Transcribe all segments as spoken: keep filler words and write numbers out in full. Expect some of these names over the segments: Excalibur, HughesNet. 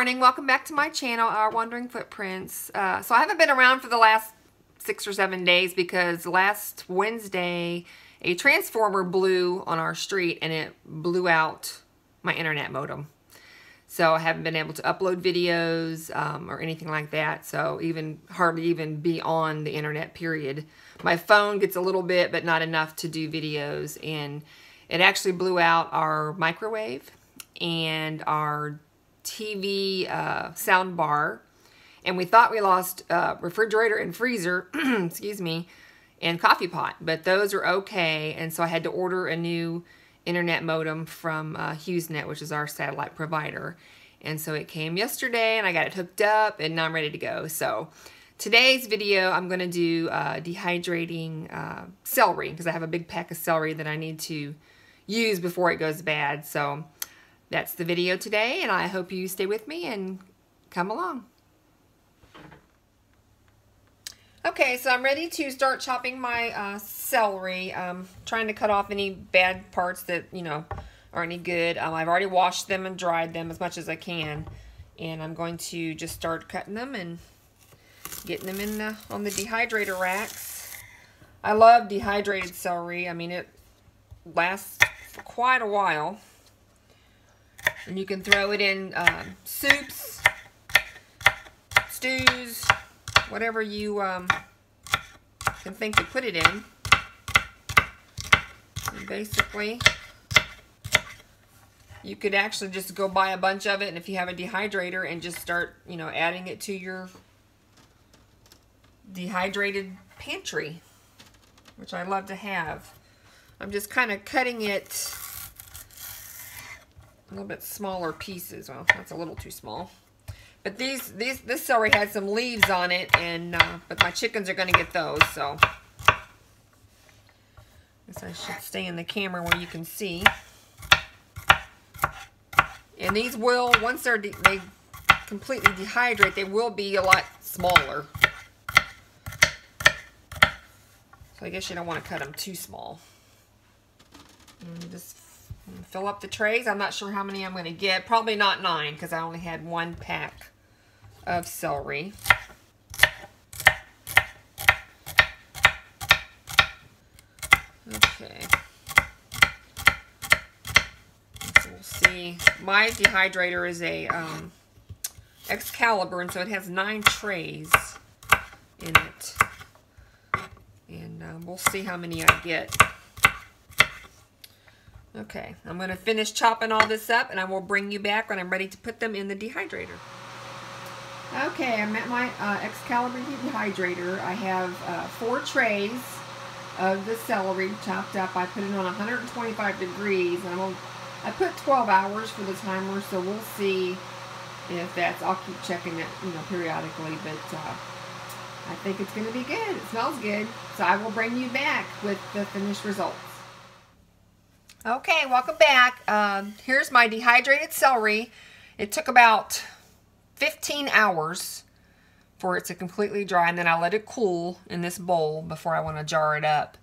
morning, welcome back to my channel, Our Wandering Footprints. Uh, so I haven't been around for the last six or seven days because last Wednesday a transformer blew on our street and it blew out my internet modem. So I haven't been able to upload videos um, or anything like that. So even hardly even be on the internet, period. My phone gets a little bit, but not enough to do videos. And it actually blew out our microwave and our T V uh, sound bar. And we thought we lost uh, refrigerator and freezer, excuse me, and coffee pot. But those are okay. And so I had to order a new internet modem from uh, HughesNet, which is our satellite provider. And so it came yesterday and I got it hooked up and now I'm ready to go. So today's video, I'm gonna do uh, dehydrating uh, celery because I have a big pack of celery that I need to use before it goes bad. So that's the video today and I hope you stay with me and come along. Okay, so I'm ready to start chopping my uh, celery. Um, trying to cut off any bad parts that, you know, are any good. Um, I've already washed them and dried them as much as I can. And I'm going to just start cutting them and getting them in the, on the dehydrator racks. I love dehydrated celery. I mean, it lasts for quite a while. And you can throw it in um, soups, stews, whatever you um, can think to put it in. And basically, you could actually just go buy a bunch of it, and if you have a dehydrator, and just start, you know, adding it to your dehydrated pantry, which I love to have. I'm just kind of cutting it a little bit smaller pieces. Well, that's a little too small. But these, these, this celery had some leaves on it, and uh, but my chickens are going to get those, so I guess I should stay in the camera where you can see. And these will, once they're de they completely dehydrate, they will be a lot smaller. So I guess you don't want to cut them too small. And just fill up the trays. I'm not sure how many I'm going to get. Probably not nine because I only had one pack of celery. Okay. So we'll see. My dehydrator is a um, Excalibur, and so it has nine trays in it. And uh, we'll see how many I get. Okay, I'm going to finish chopping all this up, and I will bring you back when I'm ready to put them in the dehydrator. Okay, I'm at my uh, Excalibur dehydrator. I have uh, four trays of the celery chopped up. I put it on one hundred twenty-five degrees. I'm on, I put twelve hours for the timer, so we'll see if that's... I'll keep checking it, you know, periodically, but uh, I think it's going to be good. It smells good, so I will bring you back with the finished results. Okay, welcome back. Um, here's my dehydrated celery. It took about fifteen hours for it to completely dry, and then I let it cool in this bowl before I want to jar it up.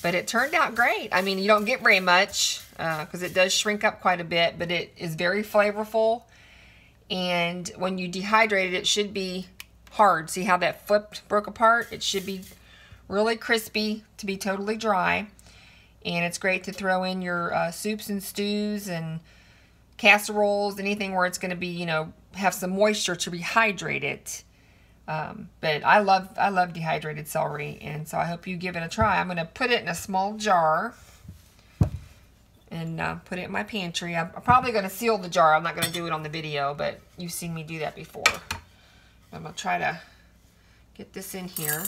But it turned out great. I mean, you don't get very much because uh, it does shrink up quite a bit, but it is very flavorful. And when you dehydrate it, it should be hard. See how that flipped, broke apart? It should be really crispy to be totally dry. And it's great to throw in your uh, soups and stews and casseroles, anything where it's going to be, you know, have some moisture to rehydrate it. Um, but I love, I love dehydrated celery, and so I hope you give it a try. I'm going to put it in a small jar and uh, put it in my pantry. I'm probably going to seal the jar. I'm not going to do it on the video, but you've seen me do that before. I'm going to try to get this in here.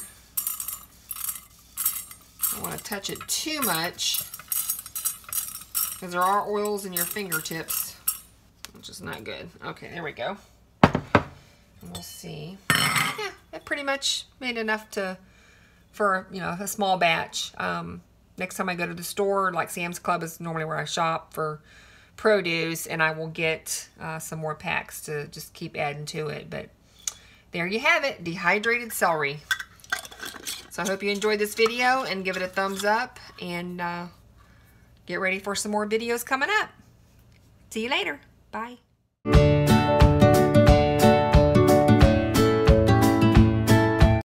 I don't want to touch it too much because there are oils in your fingertips, which is not good. Okay, there we go. And we'll see. Yeah, that pretty much made enough to for, you know, a small batch. Um, next time I go to the store, like Sam's Club is normally where I shop for produce, and I will get uh, some more packs to just keep adding to it. But there you have it, dehydrated celery. So I hope you enjoyed this video and give it a thumbs up, and uh, get ready for some more videos coming up. See you later. Bye.